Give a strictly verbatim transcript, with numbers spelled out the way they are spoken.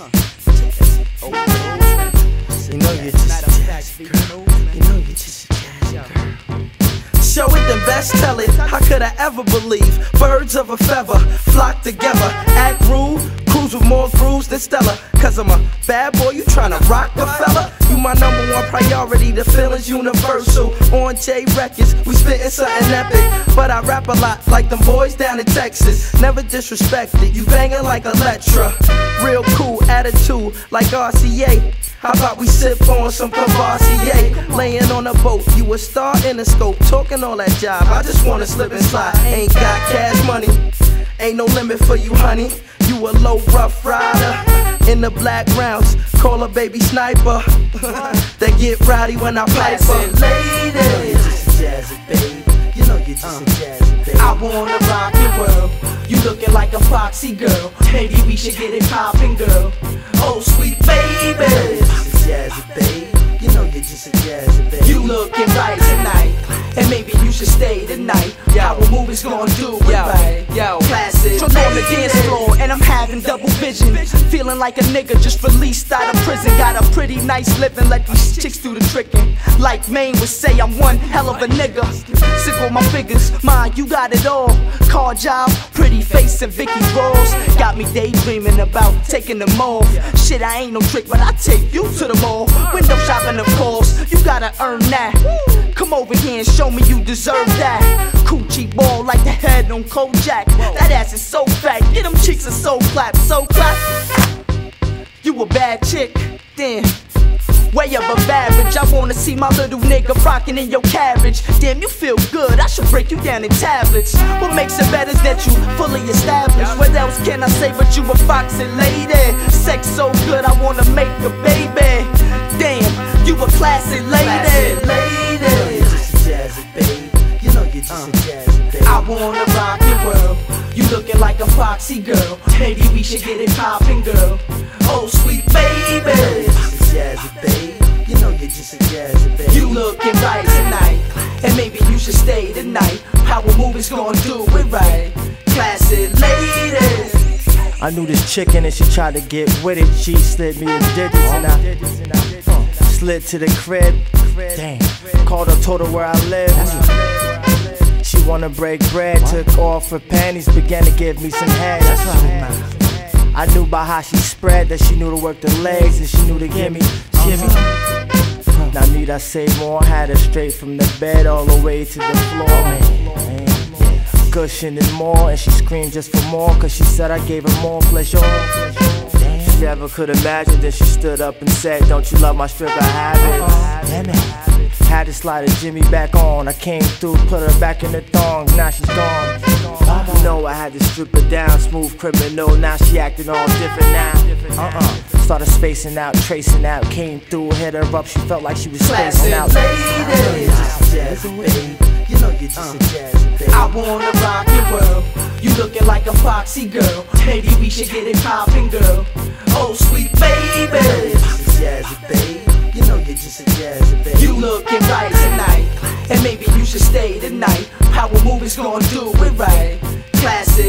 You know you just a jazzy girl. You know you just a jazzy girl. Show it the best, tell it. How could I ever believe? Birds of a feather flock together. Act rude, cruise with more throughs than Stella. Cause I'm a bad boy, you tryna rock the fella. You my number one priority, the feeling's universal. On J Records, we spittin' something epic. But I rap a lot, like them boys down in Texas. Never disrespected, you bangin' like Electra. Real cool attitude, like R C A. How about we sip on some Cavassier? Laying on a boat, you a star in a scope. Talking all that job, I just wanna slip and slide. Ain't got cash money, ain't no limit for you, honey. You a low rough rider in the black rounds. Call a baby sniper. They get rowdy when I pipe up. Ladies, you know you're just a jazzy babe. You know you're just uh. a jazzy babe. I wanna rock your world. You looking like a foxy girl. Maybe we should get it poppin', girl. Oh sweet baby, you know you're just a jazzy babe. You know you're just a jazzy babe. You looking right tonight, and maybe you should stay tonight. Power Move is gonna do it right. Yo, classic. So on the dance floor, and I'm having double vision. Feeling like a nigga just released out of prison. Got a pretty nice living, let these chicks do the trickin'. Like Maine would say, I'm one hell of a nigga. Sick with my figures, mind you got it all. Car job, pretty face, and Vicky Rolls. Got me daydreaming about taking them off. Shit, I ain't no trick, but I take you to the mall. Window shopping, of course, you gotta earn that. Come over here and show me you deserve that. Coochie ball like the head on Kojak. That ass is so fat, yeah, them cheeks are so clap, so clap. You a bad chick, damn. Way above average, I wanna see my little nigga rockin' in your carriage. Damn, you feel good, I should break you down in tablets. What makes it better is that you fully established. What else can I say but you a foxy lady? Sex so good, I wanna make a baby. Damn, you a classy lady. Lady, you know you're just a jazzy babe. You know you're just a jazzy babe. I wanna rock your world. You looking like a foxy girl. Maybe we should get it poppin', girl. Oh, sweet baby. You know you're just a jazzy babe. You looking right tonight, and maybe you should stay tonight. Power Move is gonna do it right. Classic ladies. I knew this chicken and she tried to get with it. She slid me in digits and I uh, slid to the crib. Damn, called her, told her where I live. She wanna break bread, took off her panties, began to give me some head. I knew by how she spread that she knew to work the legs and she knew to give me, give me. Now need I say more? Had her straight from the bed all the way to the floor. Man, man. Gushing and more, and she screamed just for more, cause she said I gave her more pleasure. She never could imagine that she stood up and said, don't you love my stripper habits? Damn it. Had to slide her Jimmy back on. I came through, put her back in the thong, now she's gone. You know I had to strip her down, smooth criminal, now she acting all different now. Uh-uh, started spacing out, tracing out, came through, hit her up, she felt like she was spacing out. You know you're just a jazzy babe. I wanna rock your world. You looking like a foxy girl. Maybe we should get it poppin', girl. Oh, sweet baby. You know you're just a jazzy babe. You know you're just a jazzy babe. You looking right tonight, and maybe you should stay tonight. Power Move is gonna do it right. Classic.